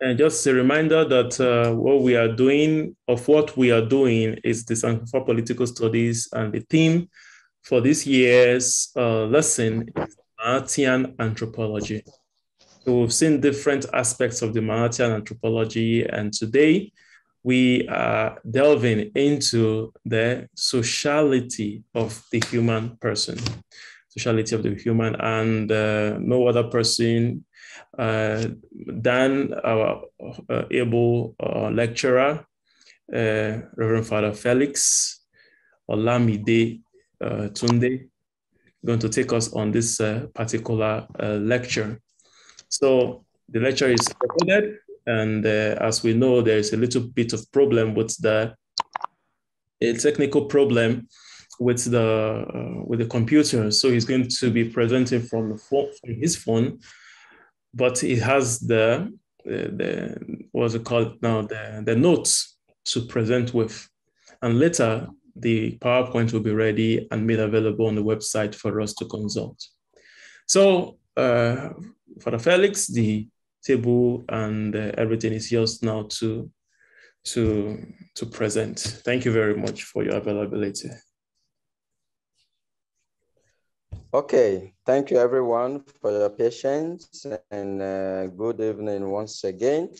And just a reminder that what we are doing is the Sankofa Political Studies, and the theme for this year's lesson is Maatian Anthropology. So we've seen different aspects of the Maatian Anthropology, and today we are delving into the sociality of the human person. Sociality of the human, and no other person than our able lecturer, Reverend Father Felix Olamide Tunde, going to take us on this particular lecture. So the lecture is recorded, and as we know, there is a little bit of problem with a technical problem with the computer. So he's going to be presenting from his phone, but he has the notes to present with. And later the PowerPoint will be ready and made available on the website for us to consult. So Father Felix, the table and everything is yours now to present. Thank you very much for your availability. Okay, thank you everyone for your patience, and good evening once again.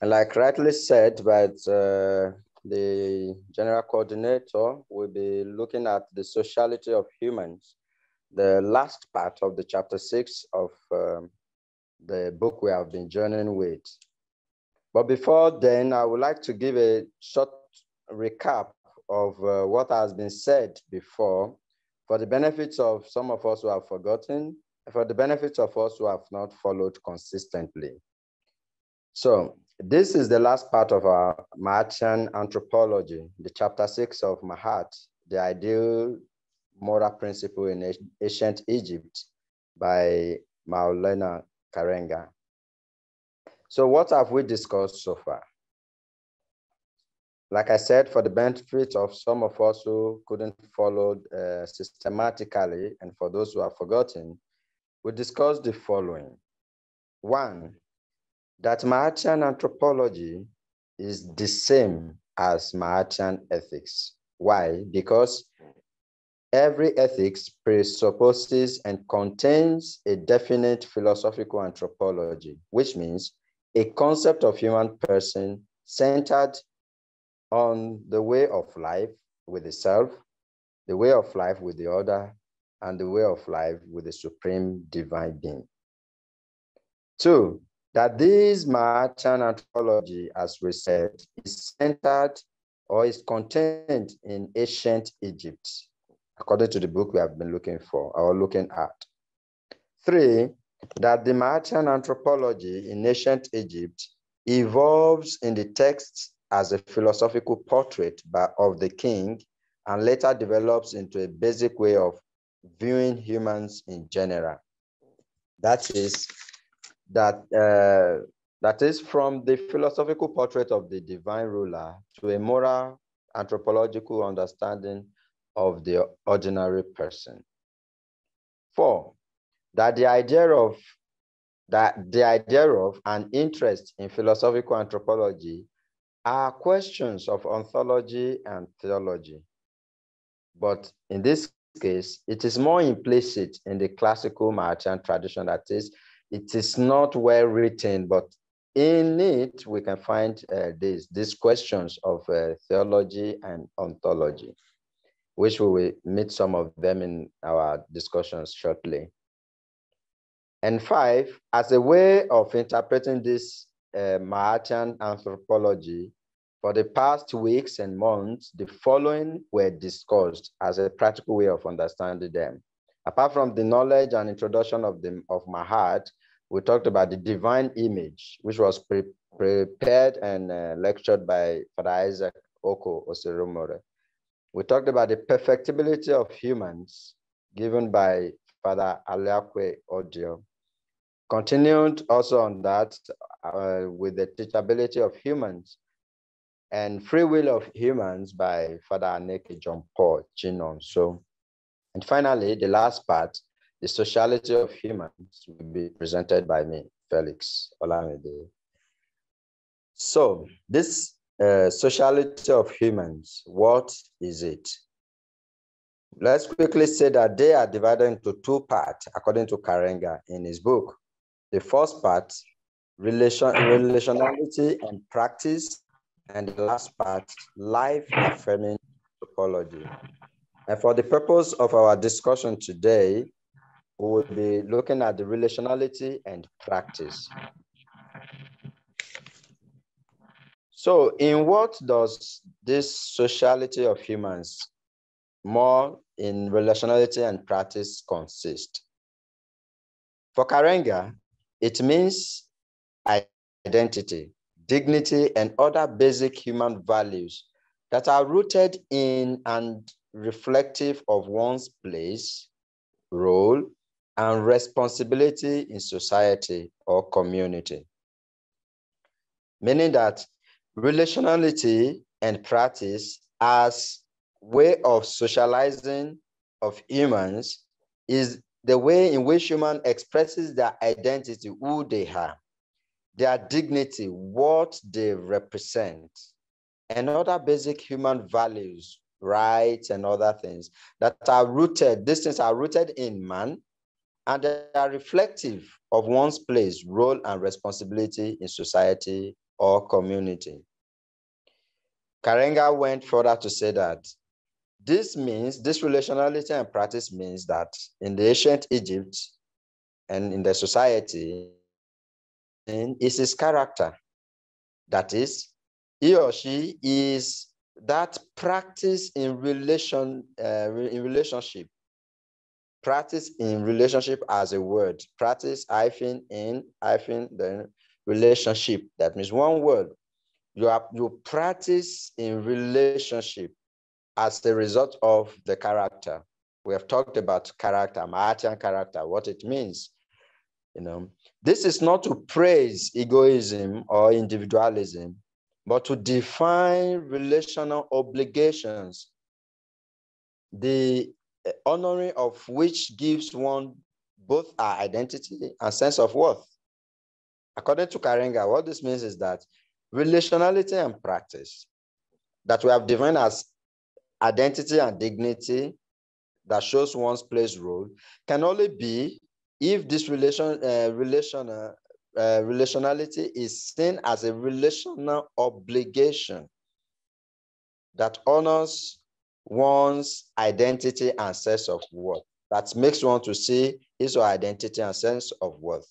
And like rightly said, but the general coordinator will be looking at the sociality of humans, the last part of the chapter 6 of the book we have been journeying with. But before then, I would like to give a short recap of what has been said before, for the benefits of some of us who have forgotten, for the benefits of us who have not followed consistently. So this is the last part of our Maatian Anthropology, the chapter 6 of Mahat, the ideal moral principle in ancient Egypt by Maulana Karenga. So what have we discussed so far? Like I said, for the benefit of some of us who couldn't follow systematically, and for those who have forgotten, we discussed the following. One, that Maatian anthropology is the same as Maatian ethics. Why? Because every ethics presupposes and contains a definite philosophical anthropology, which means a concept of human person centered on the way of life with the self, the way of life with the other, and the way of life with the supreme divine being. Two, that this Maatian anthropology, as we said, is centered or is contained in ancient Egypt, according to the book we have been looking for or looking at. Three, that the Maatian anthropology in ancient Egypt evolves in the texts as a philosophical portrait of the king, and later develops into a basic way of viewing humans in general. That is from the philosophical portrait of the divine ruler to a moral anthropological understanding of the ordinary person. Four, that the idea of an interest in philosophical anthropology are questions of ontology and theology. But in this case, it is more implicit in the classical Maatian tradition. That is, it is not well written, but in it, we can find these questions of theology and ontology, which we will meet some of them in our discussions shortly. And five, as a way of interpreting this Maatian anthropology, for the past weeks and months, the following were discussed as a practical way of understanding them. Apart from the knowledge and introduction of Mahat, we talked about the divine image, which was prepared and lectured by Father Isaac Oko Osirumore. We talked about the perfectibility of humans, given by Father Aleakwe Odior. Continued also on that with the teachability of humans and free will of humans by Father Aneke John Paul Chinonso. And finally, the last part, the sociality of humans, will be presented by me, Felix Olamide. So this sociality of humans, what is it? Let's quickly say that they are divided into two parts, according to Karenga in his book. The first part, relationality and practice, and the last part, life-affirming anthropology. And for the purpose of our discussion today, we will be looking at the relationality and practice. So in what does this sociality of humans, more in relationality and practice, consist? For Karenga, it means identity, dignity, and other basic human values that are rooted in and reflective of one's place, role, and responsibility in society or community. Meaning that relationality and practice as way of socializing of humans is the way in which human expresses their identity, who they are, their dignity, what they represent, and other basic human values, rights, and other things that are rooted, these things are rooted in man, and they are reflective of one's place, role, and responsibility in society or community. Karenga went further to say that this means, this relationality and practice means that in the ancient Egypt and in the society, it's his character. That is, he or she is that practice in relationship. Practice in relationship as a word. Practice hyphen in hyphen then relationship. That means one word. You practice in relationship as the result of the character. We have talked about character, Maatian character, what it means. You know, this is not to praise egoism or individualism, but to define relational obligations, the honoring of which gives one both our identity and sense of worth. According to Karenga, what this means is that relationality and practice that we have defined as identity and dignity that shows one's place, role, can only be if this relationality is seen as a relational obligation that honors one's identity and sense of worth, that makes one to see his or her identity and sense of worth.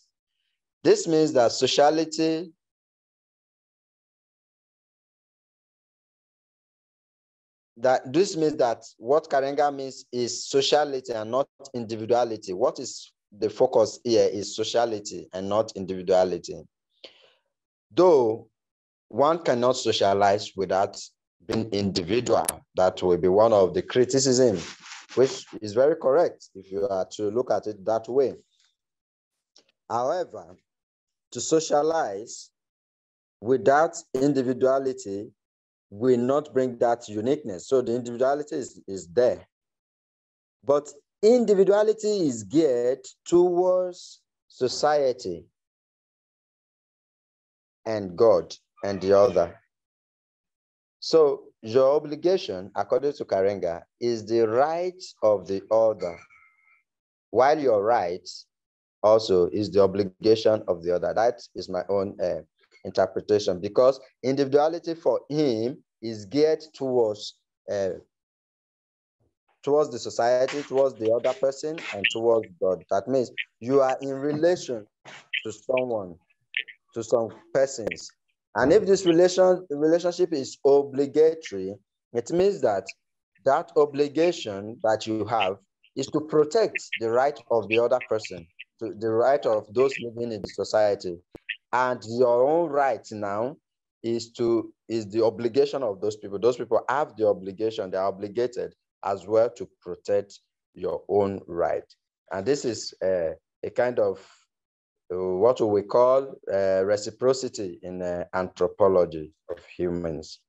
This means that sociality what Karenga means is sociality and not individuality. What is the focus here is sociality and not individuality. Though one cannot socialize without being individual, that will be one of the criticisms, which is very correct if you are to look at it that way. However, to socialize without individuality will not bring that uniqueness. So the individuality is there. But individuality is geared towards society and God and the other. So your obligation, according to Karenga, is the right of the other, while your right also is the obligation of the other. That is my own interpretation, because individuality for him is geared towards towards the society, towards the other person, and towards God. That means you are in relation to someone, to some persons. And if this relationship is obligatory, it means that that obligation that you have is to protect the right of the other person, to the right of those living in the society. And your own right now is the obligation of those people. Those people have the obligation, they are obligated as well to protect your own right. And this is a kind of what we call reciprocity in anthropology of humans.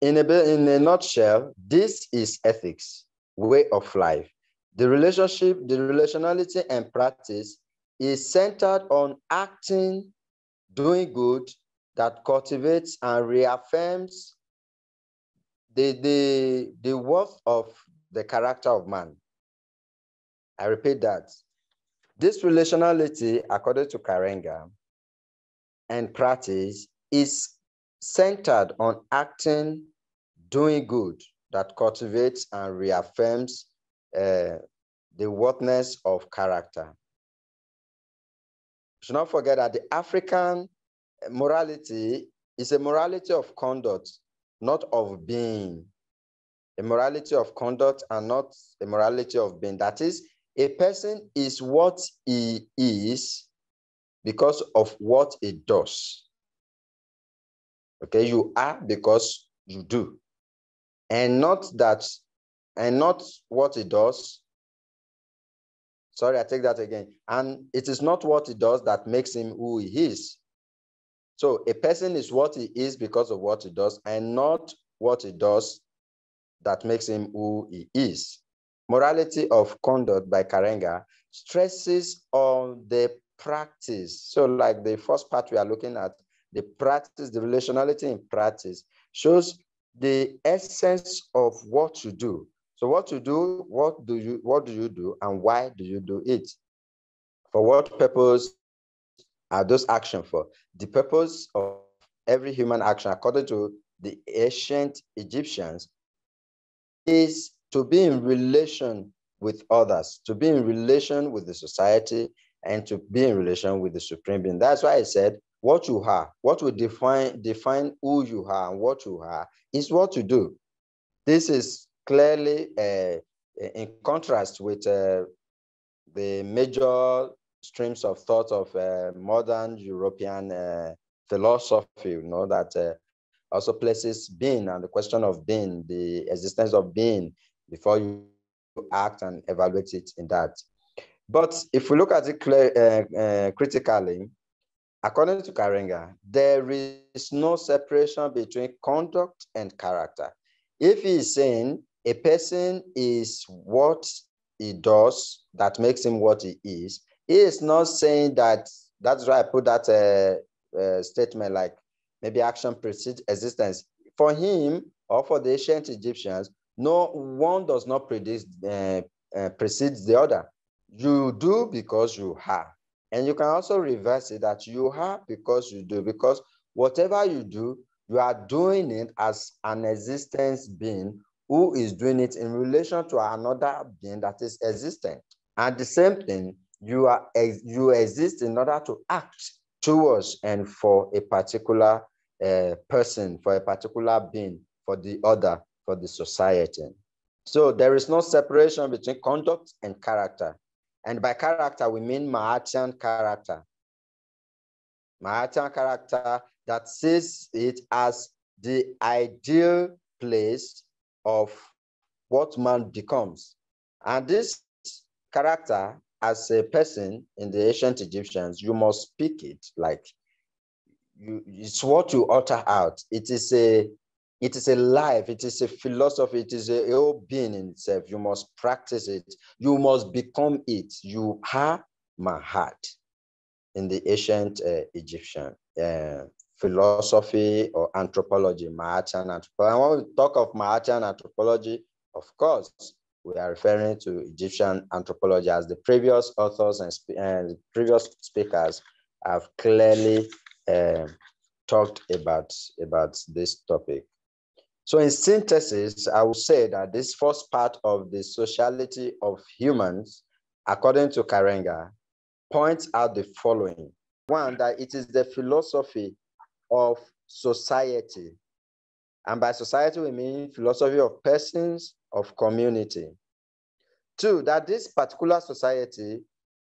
In a nutshell, this is ethics, way of life. The relationship, the relationality and practice is centered on acting doing good that cultivates and reaffirms the worth of the character of man. I repeat that. This relationality, according to Karenga, and practice is centered on acting, doing good that cultivates and reaffirms the worthiness of character. Should not forget that the African morality is a morality of conduct, not of being. A morality of conduct and not a morality of being. That is, a person is what he is because of what he does. Okay, you are because you do, and not that, and not what he does. Sorry, I take that again. And it is not what he does that makes him who he is. So a person is what he is because of what he does, and not what he does that makes him who he is. Morality of conduct by Karenga stresses on the practice. So like the first part we are looking at, the practice, the relationality in practice shows the essence of what you do. So what you do, what do you do, and why do you do it? For what purpose are those actions for? The purpose of every human action, according to the ancient Egyptians, is to be in relation with others, to be in relation with the society, and to be in relation with the Supreme Being. That's why I said what you are, what will define who you are and what you are is what you do. This is clearly in contrast with the major streams of thought of modern European philosophy, you know, that also places being and the question of being, the existence of being before you act and evaluate it in that. But if we look at it critically, according to Karenga, there is no separation between conduct and character. If he is saying a person is what he does that makes him what he is not saying that, that's why I put that statement like maybe action precedes existence. For him or for the ancient Egyptians, no one does not precede the other. You do because you are. And you can also reverse it that you are because you do, because whatever you do, you are doing it as an existence being who is doing it in relation to another being that is existent. And the same thing, you exist in order to act towards and for a particular person, for a particular being, for the other, for the society. So there is no separation between conduct and character. And by character, we mean Maatian character. Maatian character that sees it as the ideal place of what man becomes. And this character, as a person in the ancient Egyptians, you must speak it like you, it's what you utter out. It is a life, it is a philosophy, it is a whole being in itself. You must practice it. You must become it. You are Mahat in the ancient Egyptian philosophy or anthropology, Maatian anthropology. And when we talk of Maatian anthropology, of course, we are referring to Egyptian anthropology, as the previous authors and previous speakers have clearly talked about this topic. So in synthesis, I would say that this first part of the sociality of humans, according to Karenga, points out the following. One, that it is the philosophy of society. And by society, we mean philosophy of persons, of community. Two, that this particular society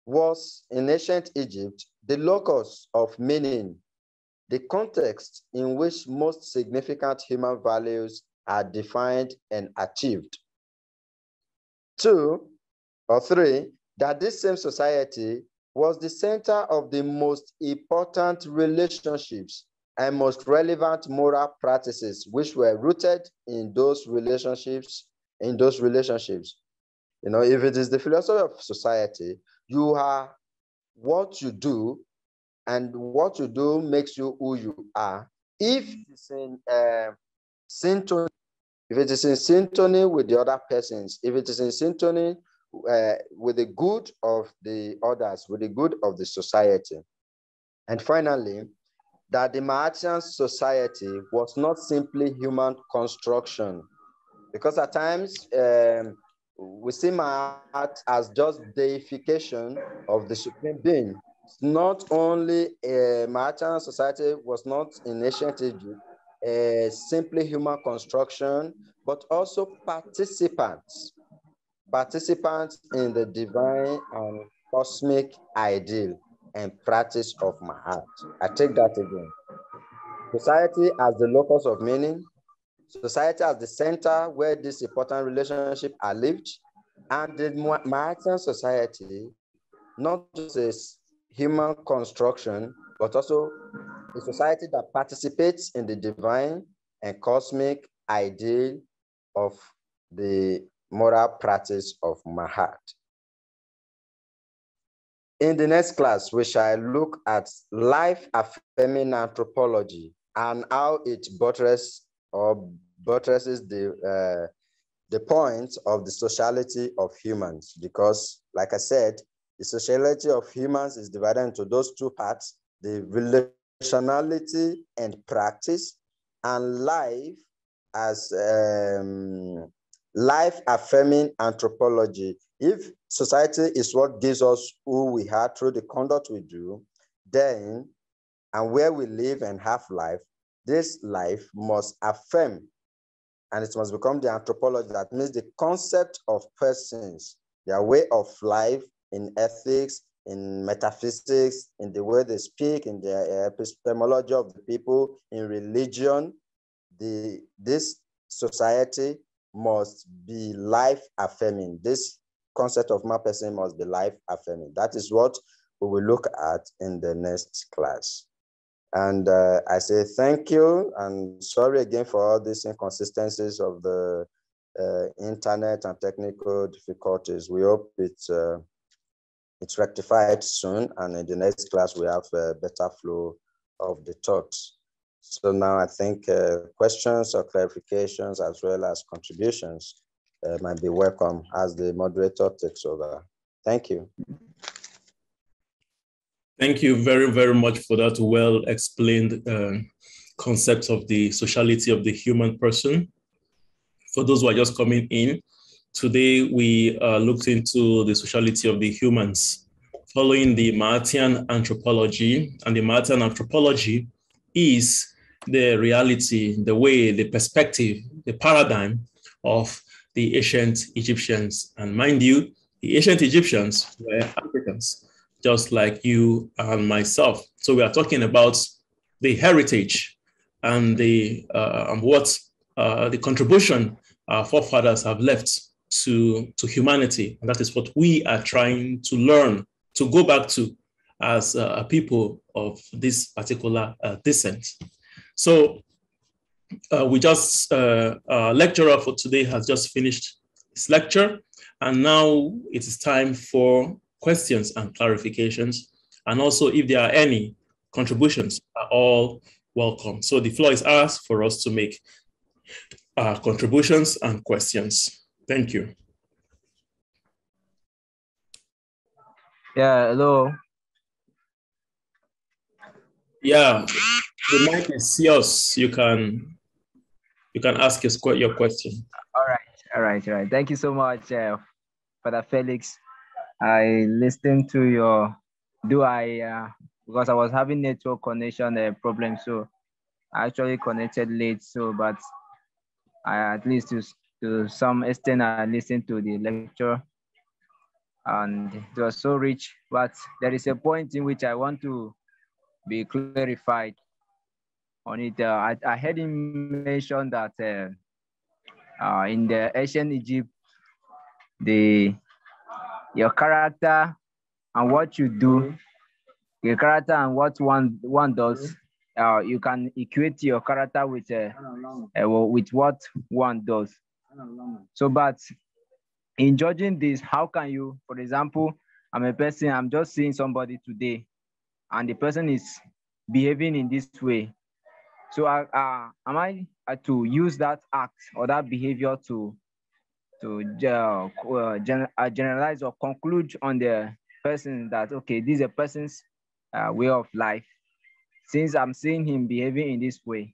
was in ancient Egypt the locus of meaning, the context in which most significant human values are defined and achieved. Two or three, that this same society was the center of the most important relationships and most relevant moral practices, which were rooted in those relationships. You know, if it is the philosophy of society, you are what you do and what you do makes you who you are. If it is in syntony, if it is in syntony with the other persons, if it is in syntony with the good of the others, with the good of the society. And finally, that the Maatian society was not simply human construction, because at times we see Maat as just deification of the supreme being. Not only Maatian society was not in ancient Egypt simply human construction, but also participants in the divine and cosmic ideal and practice of Maat. I take that again. Society as the locus of meaning, society as the center where these important relationships are lived, and the Maatian society, not just a human construction, but also a society that participates in the divine and cosmic ideal of the moral practice of Maat. In the next class, we shall look at life-affirming anthropology and how it buttresses the point of the sociality of humans, because, like I said, the sociality of humans is divided into those two parts, the relationality and practice, and life as life-affirming anthropology. If society is what gives us who we are through the conduct we do, then, and where we live and have life, this life must affirm, and it must become the anthropology. That means the concept of persons, their way of life in ethics, in metaphysics, in the way they speak, in the epistemology of the people, in religion. This society must be life-affirming. This concept of my person must be life-affirming. That is what we will look at in the next class. And I say thank you, and sorry again for all these inconsistencies of the internet and technical difficulties. We hope it's rectified soon, and in the next class we have a better flow of the thoughts. So now I think questions or clarifications as well as contributions might be welcome as the moderator takes over. Thank you. Thank you very, very much for that well-explained concept of the sociality of the human person. For those who are just coming in, today we looked into the sociality of the humans, following the Maatian anthropology. And the Maatian anthropology is the reality, the way, the perspective, the paradigm of the ancient Egyptians. And mind you, the ancient Egyptians were Africans, just like you and myself. So we are talking about the heritage and the contribution our forefathers have left to humanity. And that is what we are trying to learn, to go back to as a people of this particular descent. So our lecturer for today has just finished his lecture, and now it is time for questions and clarifications, and also if there are any contributions are all welcome. So the floor is ours for us to make contributions and questions. Thank you. Yeah, hello. Yeah, the mic is yours. You can ask your question. All right. Thank you so much, Father Felix. I listened to your, because I was having network connection problem, so I actually connected late, so, but I, at least to some extent, I listened to the lecture, and it was so rich, but there is a point in which I want to be clarified on it. I heard him mention that in the ancient Egypt, your character and what you do, your character and what one does, you can equate your character with what one does. So, but in judging this, how can you, for example, I'm a person, I'm just seeing somebody today. and the person is behaving in this way. So am I to use that act or that behavior to generalize or conclude on the person that, okay, this is a person's way of life, since I'm seeing him behaving in this way?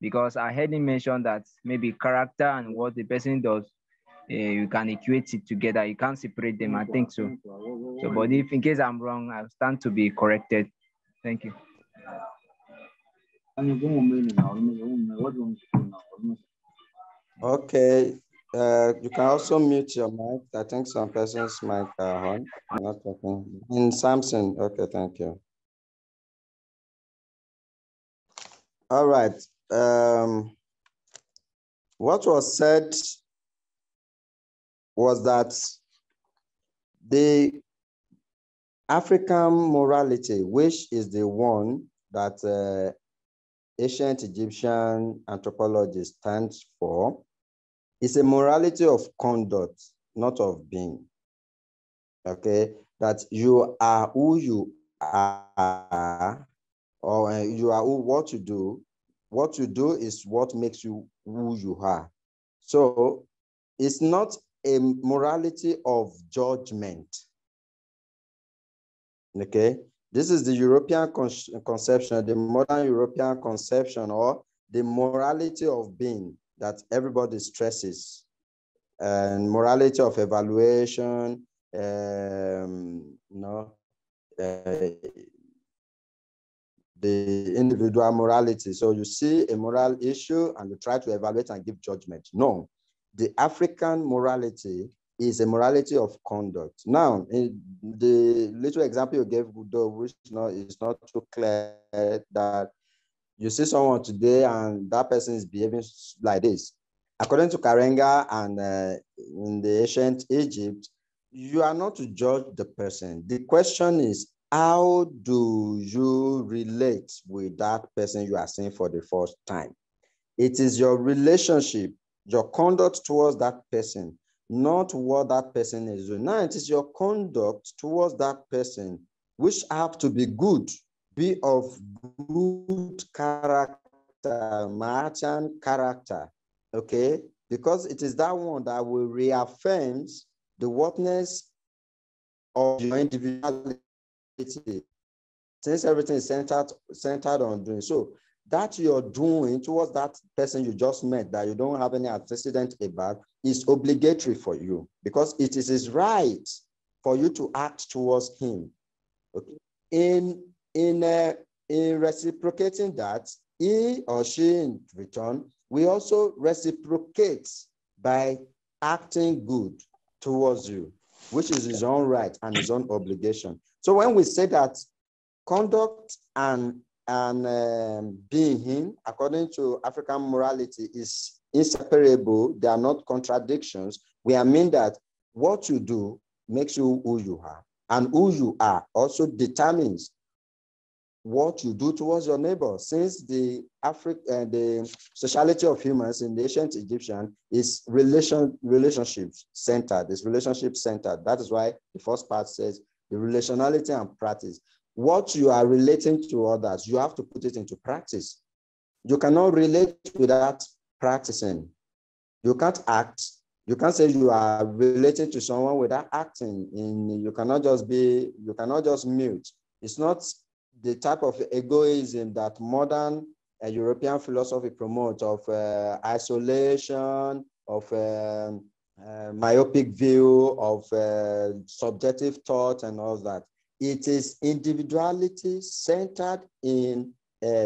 Because I heard him mention that maybe character and what the person does, you can equate it together. You can't separate them. I think so. So, but if in case I'm wrong, I'll stand to be corrected. Thank you. Okay. You can also mute your mic. I think some persons mic are on. Not talking. In Samson. Okay, thank you. All right. What was said was that the African morality, which is the one that ancient Egyptian anthropology stands for, is a morality of conduct, not of being. Okay, that you are who you are, or you are who what you do. What you do is what makes you who you are. So it's not a morality of judgment. Okay, this is the European conception, the modern European conception, or the morality of being that everybody stresses, and morality of evaluation, the individual morality. So you see a moral issue and you try to evaluate and give judgment. No, the African morality is a morality of conduct. Now, in the little example you gave, Gudo, which is not too clear, that you see someone today and that person is behaving like this. According to Karenga and in the ancient Egypt, you are not to judge the person. The question is, how do you relate with that person you are seeing for the first time? It is your relationship, your conduct towards that person, not what that person is doing. Now, it is your conduct towards that person, which have to be good, be of good character, Maatian character, okay? Because it is that one that will reaffirm the worthiness of your individuality, since everything is centered on doing. So that you're doing towards that person you just met, that you don't have any antecedent about, is obligatory for you, because it is his right for you to act towards him. Okay. In reciprocating that, he or she in return, we also reciprocate by acting good towards you, which is his own right and his own obligation. So when we say that conduct and being him, according to African morality, is inseparable, they are not contradictions, we mean that what you do makes you who you are, and who you are also determines what you do towards your neighbor, since the sociality of humans in the ancient Egyptian is relationship-centered, is relationship-centered. That is why the first part says, the relationality and practice. What you are relating to others, you have to put it into practice. You cannot relate without practicing. You can't act. You can't say you are relating to someone without acting. You cannot just mute. It's not the type of egoism that modern European philosophy promotes, of isolation, of myopic view, of subjective thought and all that. It is individuality centered in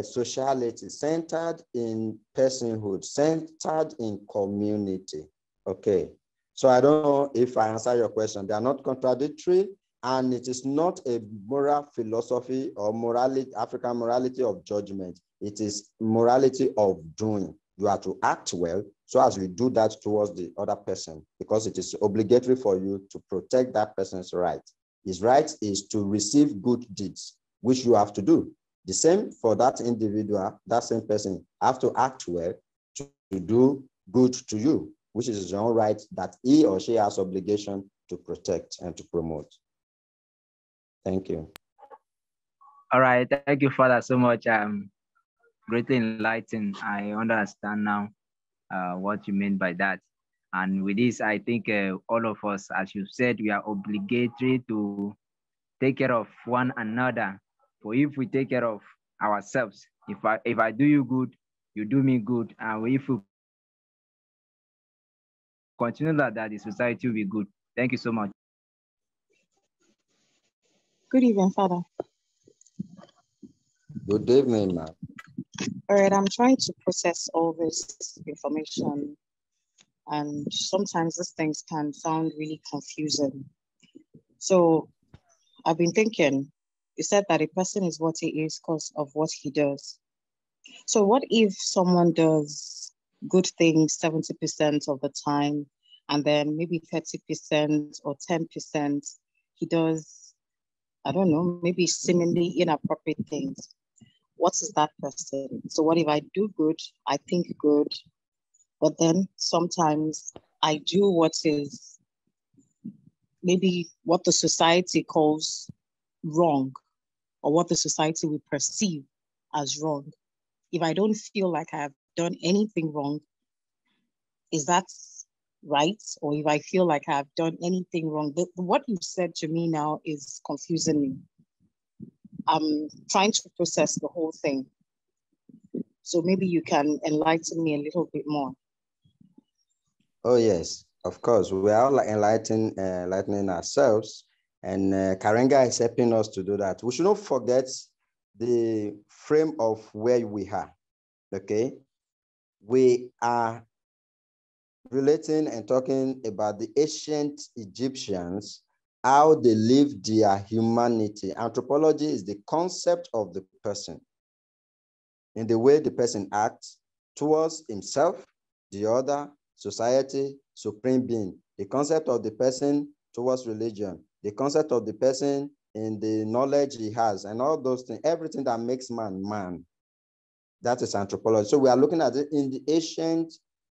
sociality, centered in personhood, centered in community. Okay, so I don't know if I answer your question. They are not contradictory, and it is not a moral philosophy or morality, African morality of judgment. It is morality of doing. You are to act well, so as you do that towards the other person, because it is obligatory for you to protect that person's right. His right is to receive good deeds, which you have to do. The same for that individual, that same person, have to act well to do good to you, which is his own right that he or she has obligation to protect and to promote. Thank you. All right, thank you, Father, so much. I'm greatly enlightened. I understand now what you mean by that. And with this, I think all of us, as you said, we are obligatory to take care of one another. For if we take care of ourselves, if I do you good, you do me good. And if we continue like that, the society will be good. Thank you so much. Good evening, Father. Good evening, ma'am. All right, I'm trying to process all this information. And sometimes these things can sound really confusing. So I've been thinking, you said that a person is what he is because of what he does. So what if someone does good things 70% of the time, and then maybe 30% or 10%, he does, I don't know, maybe seemingly inappropriate things. What is that person? So what if I do good, I think good, but then sometimes I do what is maybe what the society calls wrong, or what the society will perceive as wrong. If I don't feel like I have done anything wrong, is that right? Or if I feel like I have done anything wrong, what you've said to me now is confusing me. I'm trying to process the whole thing. So maybe you can enlighten me a little bit more. Oh, yes, of course. We are all enlightening ourselves, and Karenga is helping us to do that. We should not forget the frame of where we are, okay? We are relating and talking about the ancient Egyptians, how they lived their humanity. Anthropology is the concept of the person, in the way the person acts towards himself, the other, society, supreme being, the concept of the person towards religion, the concept of the person in the knowledge he has, and all those things, everything that makes man, man. That is anthropology. So we are looking at it in the ancient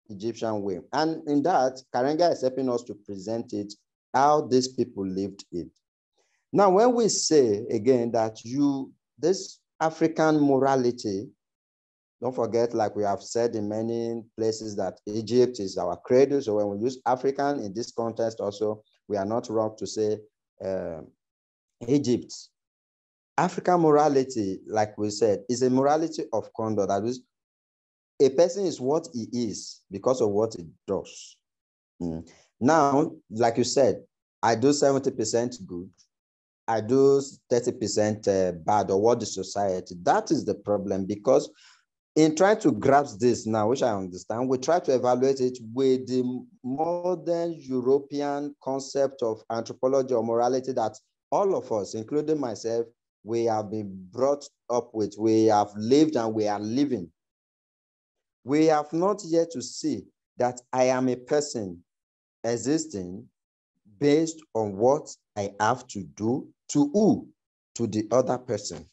Egyptian way. And in that, Karenga is helping us to present it, how these people lived it. Now, when we say, again, that this African morality, don't forget, like we have said in many places, that Egypt is our cradle. So when we use African in this context also, we are not wrong to say Egypt. African morality, like we said, is a morality of conduct. That is, a person is what he is because of what he does. Now, like you said, I do 70% good. I do 30% bad, or what the society. That is the problem, because in trying to grasp this now, which I understand, we try to evaluate it with the modern European concept of anthropology or morality that all of us, including myself, we have been brought up with. We have lived and we are living. We have not yet to see that I am a person existing based on what I have to do to who? To the other person.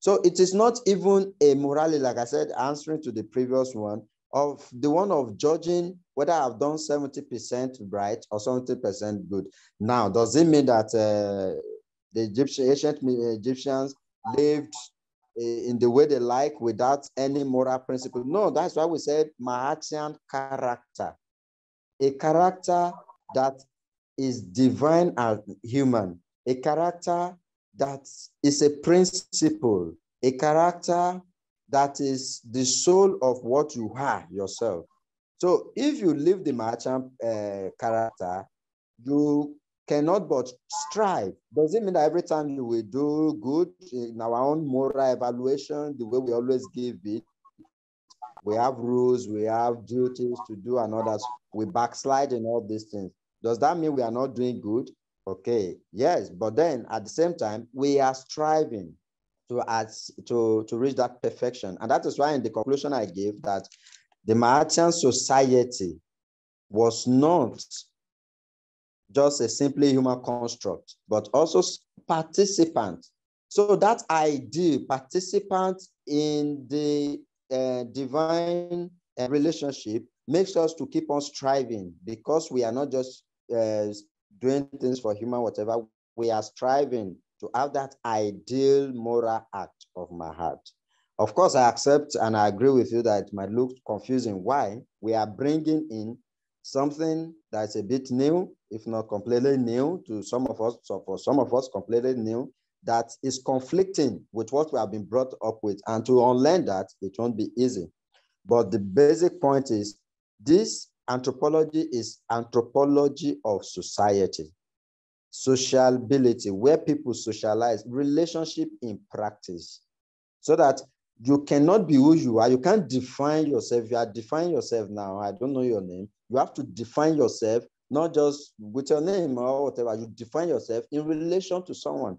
So it is not even a morality, like I said, answering to the previous one, of the one of judging whether I've done 70% right or 70% good. Now, does it mean that the ancient Egyptians lived in the way they like without any moral principle? No, that's why we said Maatian character, a character that is divine and human, a character that is a principle, a character that is the soul of what you are yourself. So if you live the Maatian character, you cannot but strive. Does it mean that every time you will do good in our own moral evaluation, the way we always give it, we have rules, we have duties to do and others, we backslide in all these things. Does that mean we are not doing good? Okay, yes, but then at the same time, we are striving to reach that perfection. And that is why in the conclusion I gave that the Maatian society was not just a simply human construct, but also participant. So that idea, participant in the divine relationship, makes us to keep on striving, because we are not just doing things for human, whatever, we are striving to have that ideal moral act of my heart. Of course, I accept and I agree with you that it might look confusing why we are bringing in something that's a bit new, if not completely new to some of us, so for some of us completely new, that is conflicting with what we have been brought up with. And to unlearn that, it won't be easy. But the basic point is this anthropology is anthropology of society, sociability, where people socialize, relationship in practice, so that you cannot be who you are. You can't define yourself. You are defining yourself now. I don't know your name. You have to define yourself, not just with your name or whatever. You define yourself in relation to someone.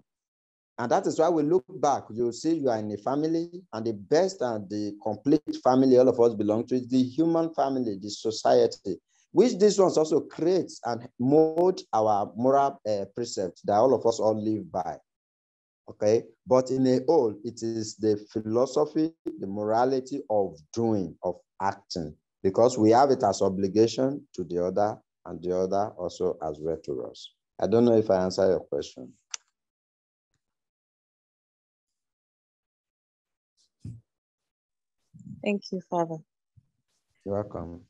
And that is why we look back. You'll see you are in a family, and the best and the complete family all of us belong to is the human family, the society, which these ones also creates and mold our moral precepts that all of us all live by. Okay, but in a whole, it is the philosophy, the morality of doing, of acting, because we have it as obligation to the other, and the other also as well to us. I don't know if I answer your question. Thank you, Father. You're welcome.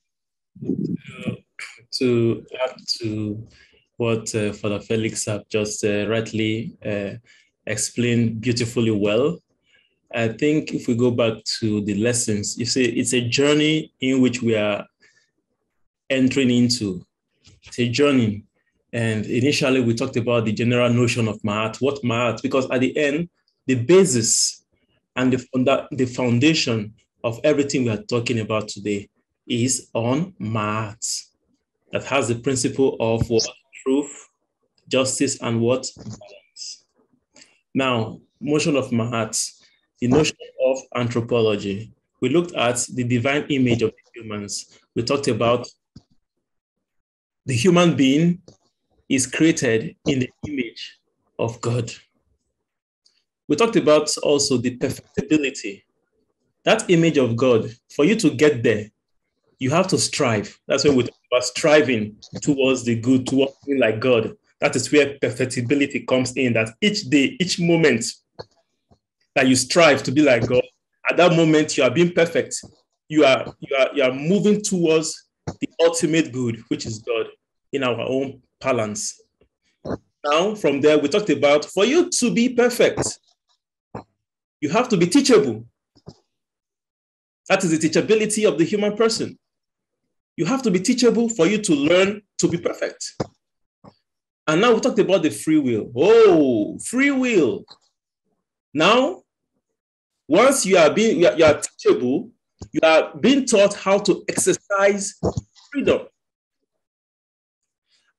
To add to what Father Felix have just rightly explained beautifully well, I think if we go back to the lessons, you see, it's a journey in which we are entering into. It's a journey. And initially, we talked about the general notion of Maat, what Maat, because at the end, the basis and the foundation of everything we are talking about today is on Maat, that has the principle of what? Truth, justice, and what? Balance. Now, notion of Maat, the notion of anthropology. We looked at the divine image of humans. We talked about the human being is created in the image of God. We talked about also the perfectibility. That image of God, for you to get there, you have to strive. That's where we talk about striving towards the good, towards being like God. That is where perfectibility comes in, that each day, each moment that you strive to be like God, at that moment you are being perfect. You are moving towards the ultimate good, which is God, in our own balance. Now, from there, we talked about for you to be perfect, you have to be teachable. That is the teachability of the human person. You have to be teachable for you to learn to be perfect. And now we talked about the free will. Oh, free will. Now, once you are teachable, you are being taught how to exercise freedom.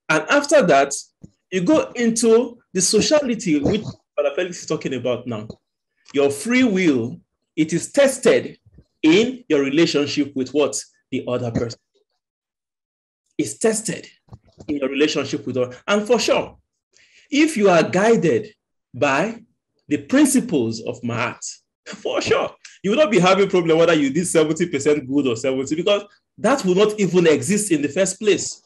And after that, you go into the sociality, which Father Felix is talking about now. Your free will, it is tested in your relationship with what? The other person. It's tested in your relationship with her. And for sure, if you are guided by the principles of Maat, for sure, you will not be having a problem whether you did 70% good or 70, because that will not even exist in the first place.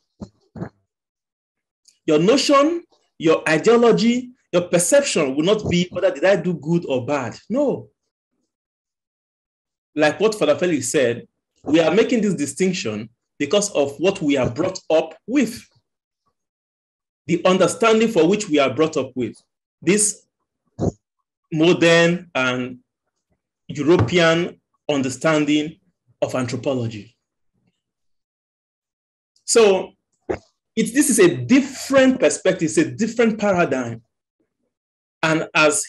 Your notion, your ideology, your perception will not be whether did I do good or bad. No. Like what Father Felix said, we are making this distinction because of what we are brought up with. The understanding for which we are brought up with. This modern and European understanding of anthropology. So this is a different perspective, it's a different paradigm. And as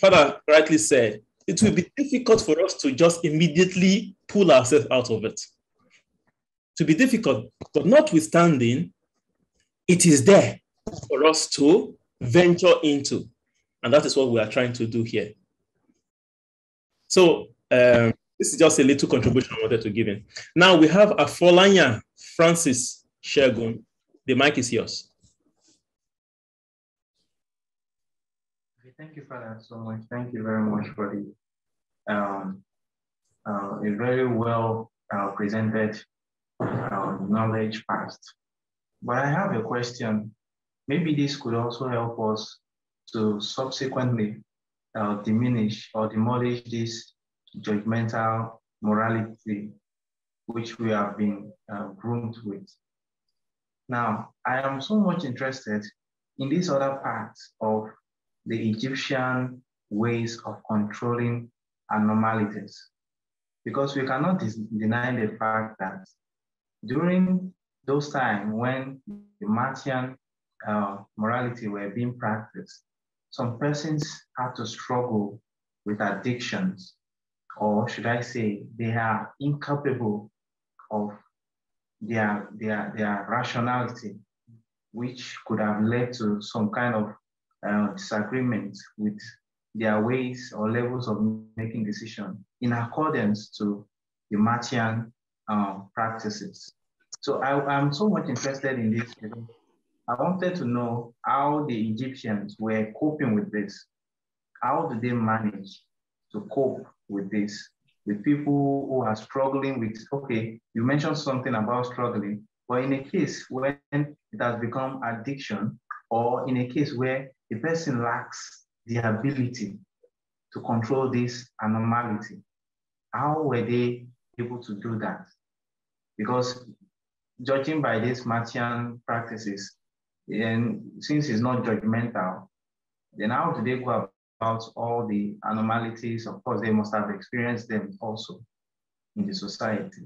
Father rightly said, it will be difficult for us to just immediately pull ourselves out of it. To be difficult, but notwithstanding, it is there for us to venture into. And that is what we are trying to do here. So this is just a little contribution I wanted to give in. Now we have Afolanya Francis Shegun. The mic is yours. Thank you, Father, so much. Thank you very much for the a very well presented knowledge past. But I have a question. Maybe this could also help us to subsequently diminish or demolish this judgmental morality which we have been groomed with. Now, I am so much interested in this other part of the Egyptian ways of controlling abnormalities, because we cannot deny the fact that during those times when the Maatian morality were being practiced, some persons had to struggle with addictions, or should I say, they are incapable of their rationality, which could have led to some kind of disagreement with their ways or levels of making decisions in accordance to the Maatian practices. So I'm so much interested in this. I wanted to know how the Egyptians were coping with this. How do they manage to cope with this? The people who are struggling with, okay, you mentioned something about struggling, but in a case when it has become addiction, or in a case where the person lacks the ability to control this abnormality, how were they able to do that? Because judging by these Maatian practices, and since it's not judgmental, then how do they go about all the abnormalities? Of course, they must have experienced them also in the society.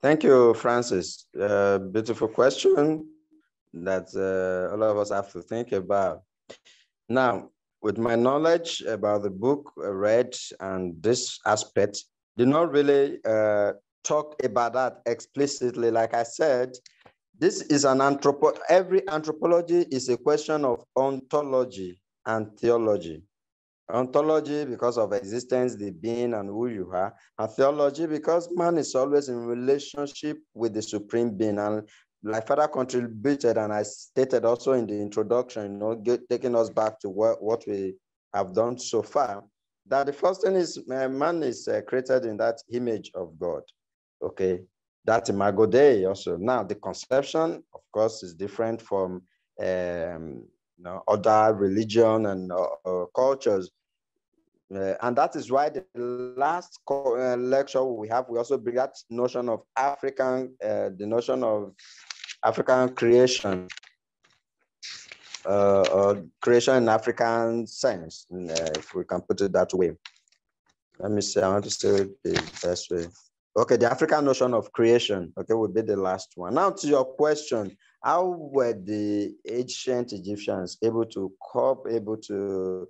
Thank you, Francis. Beautiful question that all of us have to think about. Now, with my knowledge about the book I read and this aspect, did not really talk about that explicitly. Like I said, this is an every anthropology is a question of ontology and theology. Ontology because of existence, the being and who you are, and theology because man is always in relationship with the supreme being. And like Father contributed, and I stated also in the introduction, you know, taking us back to what we have done so far, that the first thing is man is created in that image of God, okay? That imago Dei also. Now, the conception, of course, is different from you know, other religion and cultures. And that is why the last lecture we have, we also bring that notion of African, the notion of African creation, creation in African sense, if we can put it that way. Let me see, I want to say it the best way. Okay, the African notion of creation, okay, will be the last one. Now to your question, how were the ancient Egyptians able to cope, able to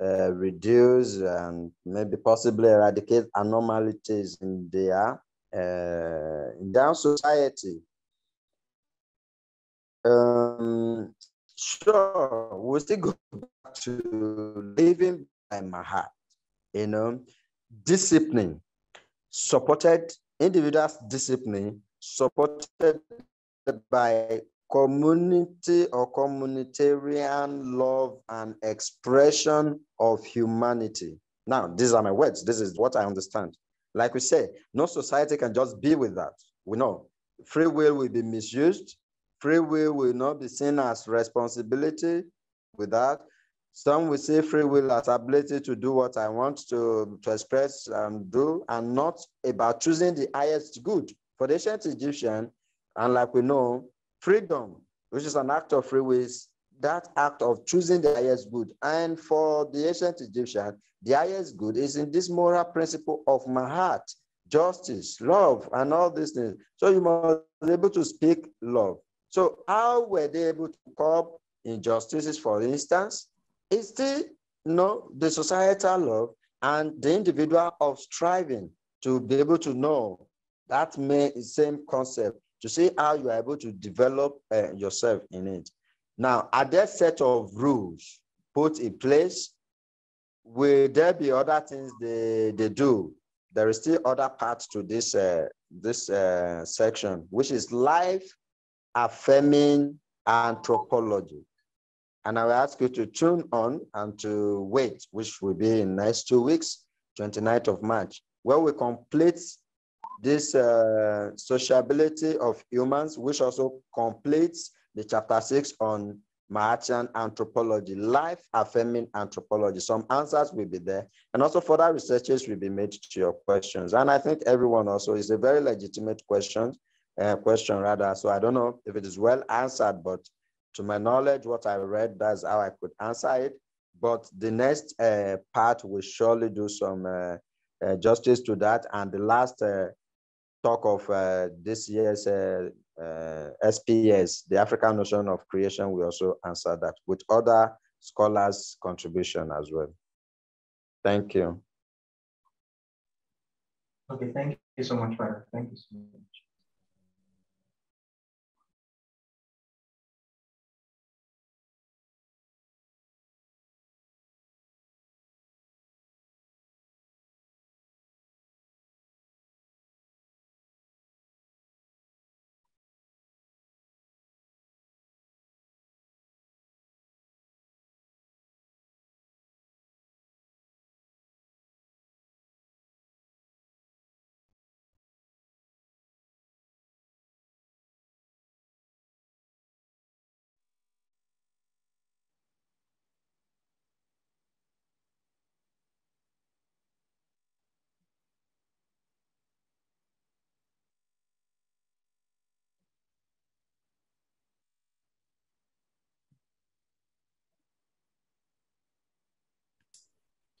reduce and maybe possibly eradicate abnormalities in their society? Sure, we'll still go back to living by my heart, you know, discipline, supported individuals' discipline, supported by community or communitarian love and expression of humanity. Now, these are my words. This is what I understand. Like we say, no society can just be with that. We know free will be misused. Free will not be seen as responsibility with that. Some will see free will as ability to do what I want to express and do, and not about choosing the highest good. For the ancient Egyptian, and like we know, freedom, which is an act of free will, is that act of choosing the highest good. And for the ancient Egyptian, the highest good is in this moral principle of my heart, justice, love, and all these things. So you must be able to speak love. So how were they able to curb injustices, for instance? It's still, you know, the societal love and the individual of striving to be able to know that same concept, to see how you are able to develop yourself in it. Now, are there a set of rules put in place? Will there be other things they do? There is still other parts to this, this section, which is life affirming anthropology. And I will ask you to tune on and to wait, which will be in the next 2 weeks, 29th of March, where we complete this sociability of humans, which also completes the chapter 6 on Maatian Anthropology, life-affirming anthropology. Some answers will be there, and also further researches will be made to your questions. And I think everyone also is a very legitimate question. So I don't know if it is well answered, but to my knowledge, what I read, that's how I could answer it. But the next part will surely do some justice to that. And the last talk of this year's SPS, the African notion of creation, we also answer that with other scholars' contribution as well. Thank you. Okay, thank you so much, Father. Thank you so much.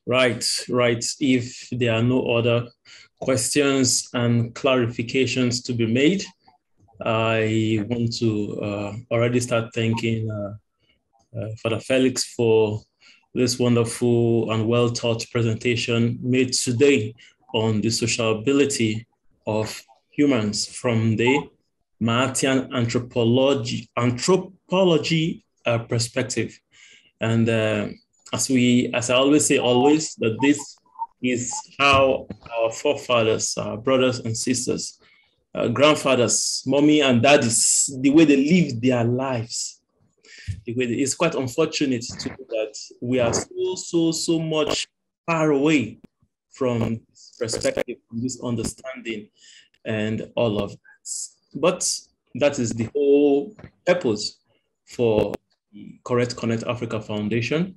Right. If there are no other questions and clarifications to be made, I want to already start thanking Father Felix for this wonderful and well-taught presentation made today on the sociability of humans from the Maatian anthropology perspective. And as I always say, that this is how our forefathers, our brothers and sisters, grandfathers, mommy and daddies, the way they live their lives. It's quite unfortunate to do that we are so much far away from this perspective, from this understanding and all of that. But that is the whole purpose for the Correct Connect Africa Foundation,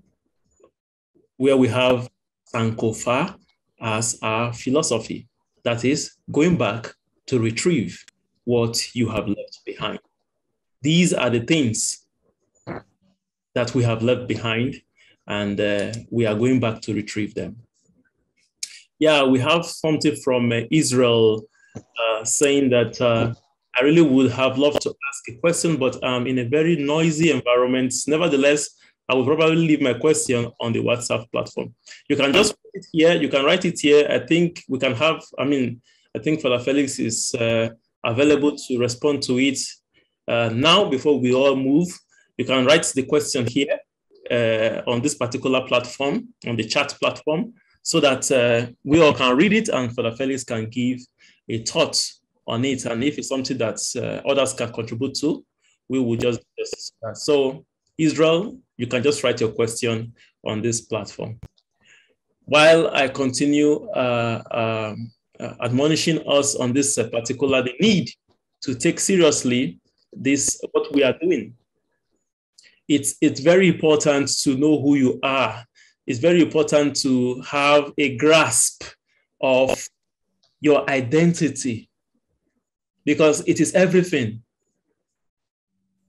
where we have Sankofa as our philosophy. That is, going back to retrieve what you have left behind. These are the things that we have left behind, and we are going back to retrieve them. Yeah, we have something from Israel saying that I really would have loved to ask a question, but I'm in a very noisy environment. Nevertheless, I will probably leave my question on the WhatsApp platform. You can just put it here. You can write it here. I think we can have, I think Father Felix is available to respond to it now before we all move. You can write the question here on this particular platform, on the chat platform, so that we all can read it and Father Felix can give a thought on it. And if it's something that others can contribute to, we will just do this. So Israel, you can just write your question on this platform. While I continue admonishing us on this particular need to take seriously this, what we are doing. It's very important to know who you are. It's very important to have a grasp of your identity, because it is everything.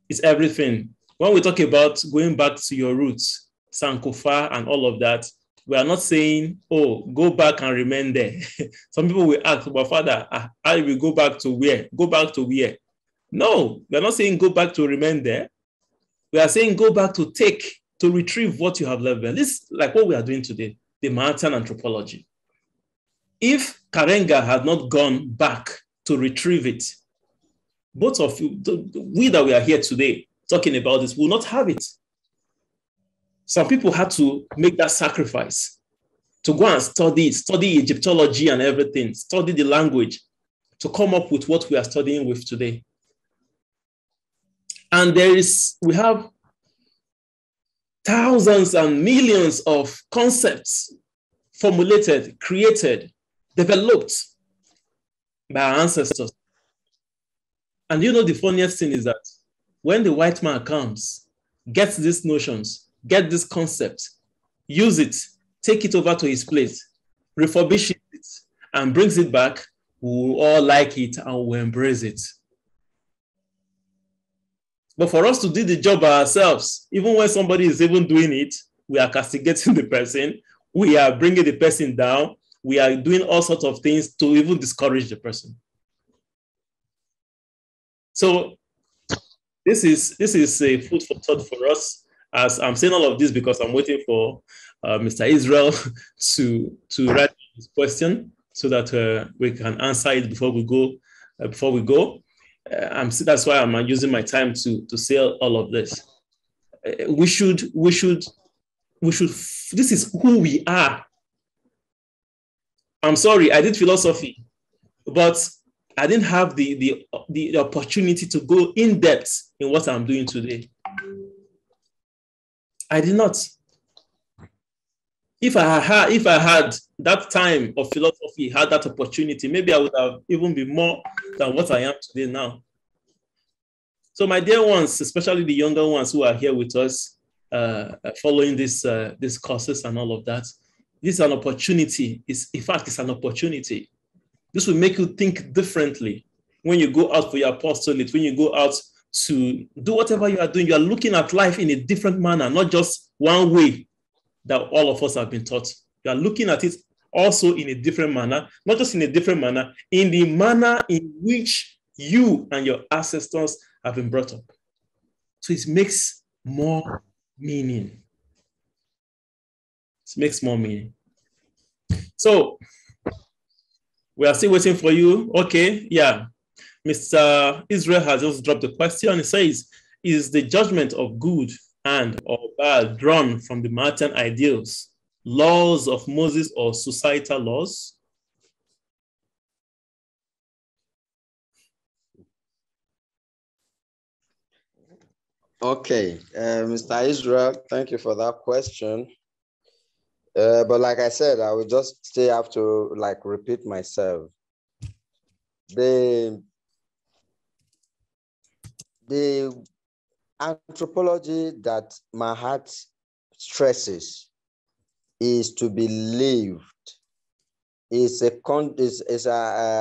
It's everything. When we talk about going back to your roots, Sankofa and all of that, we are not saying, oh, go back and remain there. Some people will ask, but Father, I will go back to where? Go back to where? No, we are not saying go back to remain there. We are saying go back to retrieve what you have left there. This is like what we are doing today, the Maatian anthropology. If Karenga had not gone back to retrieve it, both of you, we that we are here today, talking about this, will not have it. Some people had to make that sacrifice to go and study Egyptology and everything, study the language to come up with what we are studying with today. And we have thousands and millions of concepts formulated, created, developed by our ancestors. And you know, the funniest thing is that when the white man comes, gets these notions, get this concept, use it, take it over to his place, refurbish it, and brings it back, we will all like it and we'll embrace it. But for us to do the job by ourselves, even when somebody is even doing it, we are castigating the person, we are bringing the person down, we are doing all sorts of things to even discourage the person. So this is a food for thought for us. As I'm saying all of this because I'm waiting for Mr. Israel to write this question so that we can answer it before we go. That's why I'm using my time to say all of this. This is who we are. I'm sorry, I did philosophy, but I didn't have the opportunity to go in depth in what I'm doing today. I did not. If I had that time of philosophy, had that opportunity, maybe I would have even been more than what I am today now. So my dear ones, especially the younger ones who are here with us, following these courses and all of that, this is an opportunity. In fact, it's an opportunity. This will make you think differently when you go out for your apostolate, when you go out to do whatever you are doing. You are looking at life in a different manner, not just one way that all of us have been taught. You are looking at it also in a different manner, not just in a different manner, in the manner in which you and your ancestors have been brought up. So it makes more meaning. It makes more meaning. So we are still waiting for you. Okay, yeah. Mr. Israel has just dropped the question. He says, is the judgment of good and or bad drawn from the Maatian ideals, laws of Moses, or societal laws? Okay, Mr. Israel, thank you for that question. But like I said, I would just stay up to like repeat myself. The anthropology that my heart stresses is to be lived. It's an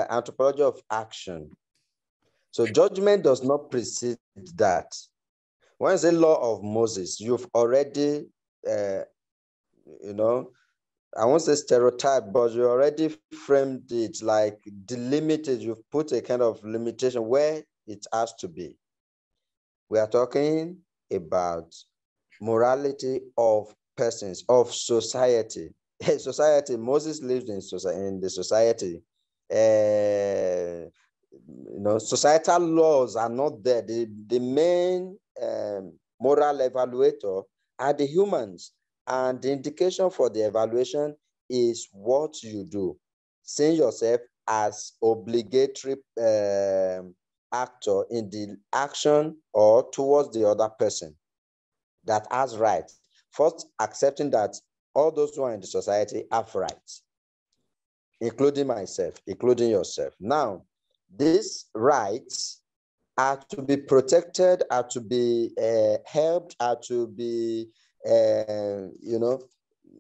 anthropology of action. So judgment does not precede that. When it's the law of Moses, you've already you know, I won't say stereotype, but you already framed it, like delimited, you've put a kind of limitation where it has to be. We are talking about morality of persons, of society. Society, Moses lived in society, you know, societal laws are not there. The main moral evaluator are the humans. And the indication for the evaluation is what you do. Seeing yourself as obligatory actor in the action or towards the other person that has rights. First, accepting that all those who are in the society have rights, including myself, including yourself. Now, these rights are to be protected, are to be helped, are to be you know,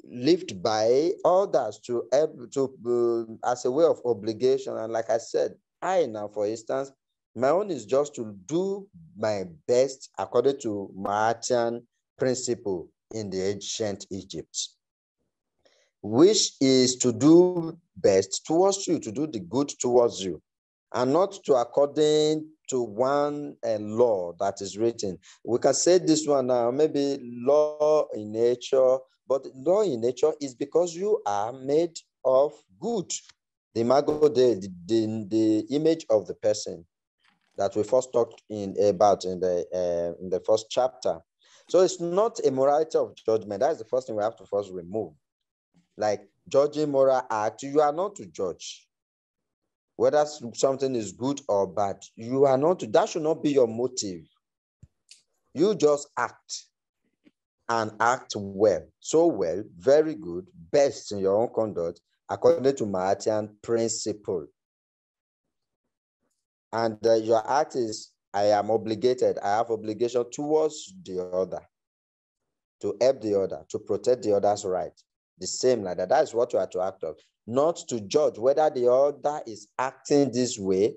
lived by others to help to as a way of obligation. And like I said, I now, for instance, my own is just to do my best according to Maatian principle in the ancient Egypt, which is to do best towards you, to do the good towards you, and not to according to one law that is written. We can say this one now, maybe law in nature, but law in nature is because you are made of good. The imago Dei, the image of the person that we first talked about in the first chapter. So it's not a morality of judgment. That's the first thing we have to first remove. Like judging moral act, you are not to judge whether something is good or bad. You are not, that should not be your motive. You just act, and act well, so well, very good, best in your own conduct, according to Maatian principle. And your act is I am obligated, I have obligation towards the other, to help the other, to protect the other's right. The same like that. That is what you are to act on. Not to judge whether the other is acting this way,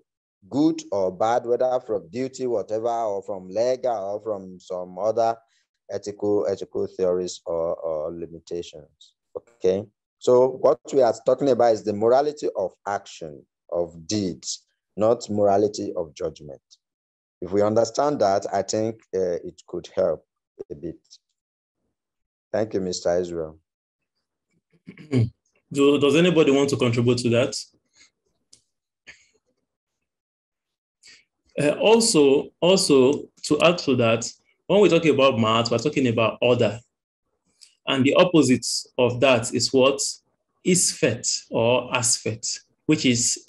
good or bad, whether from duty, whatever, or from legal, or from some other ethical theories or limitations. Okay. So what we are talking about is the morality of action, of deeds, not morality of judgment. If we understand that, I think it could help a bit. Thank you, Mr. Israel. Does anybody want to contribute to that? Also, to add to that, when we talk about maat, we're talking about order. And the opposite of that is what? Isfet or asfet, which is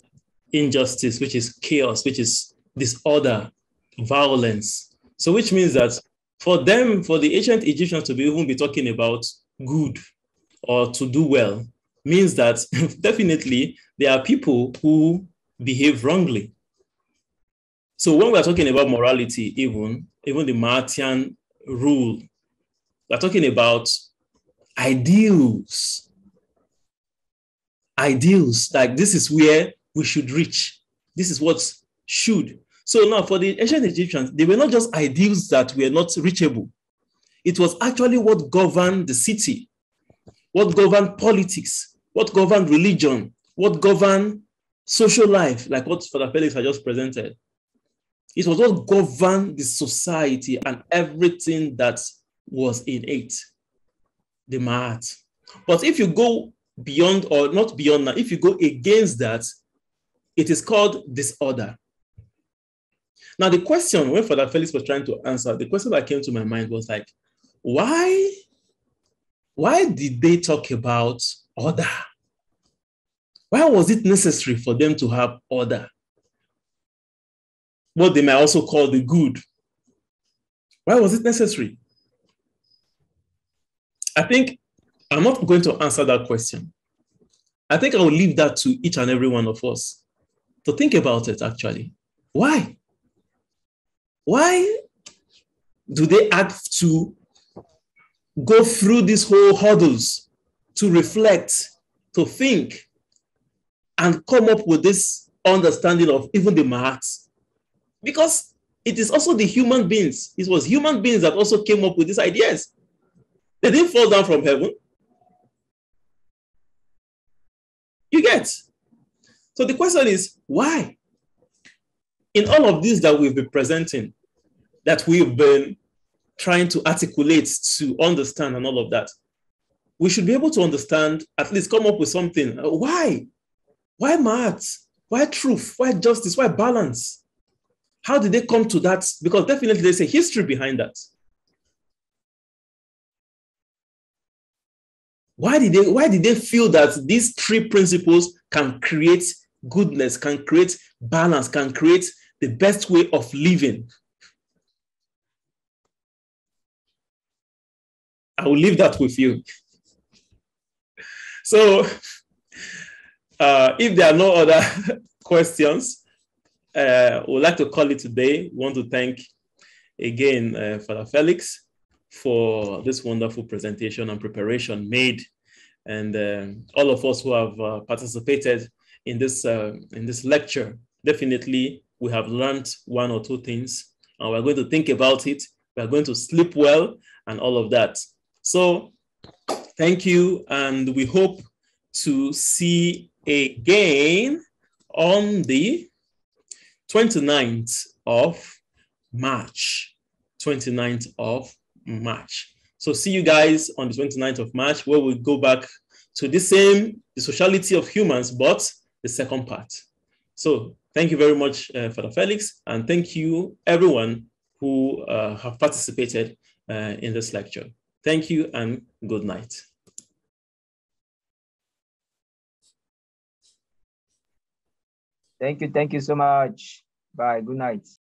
injustice, which is chaos, which is disorder, violence. So which means that for them, for the ancient Egyptians to be even be talking about good or to do well, means that definitely there are people who behave wrongly. So when we're talking about morality, even the Maatian rule, we're talking about ideals. Ideals, like this is where we should reach. This is what should. So now for the ancient Egyptians, they were not just ideals that were not reachable. It was actually what governed the city, what governed politics, what governed religion, what governed social life, like what Father Felix had just presented. It was what governed the society and everything that was in it, the Maat. But if you go beyond, or not beyond that, if you go against that, it is called disorder. Now the question, when Father Felix was trying to answer, the question that came to my mind was like, why did they talk about order? Why was it necessary for them to have order? What they might also call the good. Why was it necessary? I think I'm not going to answer that question. I think I will leave that to each and every one of us to think about it, actually. Why? Why do they have to go through these whole hurdles to reflect, to think, and come up with this understanding of even the Maat? Because it is also the human beings. It was human beings that also came up with these ideas. They didn't fall down from heaven. You get? So the question is, why? In all of this that we've been presenting, that we've been trying to articulate, to understand and all of that, we should be able to understand, at least come up with something. Why? Why Maat? Why truth? Why justice? Why balance? How did they come to that? Because definitely there's a history behind that. Why did they feel that these three principles can create goodness, can create balance, can create the best way of living? I will leave that with you. So if there are no other questions, I would like to call it today. I want to thank again Father Felix for this wonderful presentation and preparation made, and all of us who have participated in this lecture. Definitely we have learned one or two things, and we're going to think about it. We're going to sleep well and all of that. So thank you, and we hope to see again on the 29th of March, 29th of March. So see you guys on the 29th of March, where we'll go back to the same, the sociality of humans, but the second part. So thank you very much, Father Felix, and thank you everyone who have participated in this lecture. Thank you and good night. Thank you so much. Bye, good night.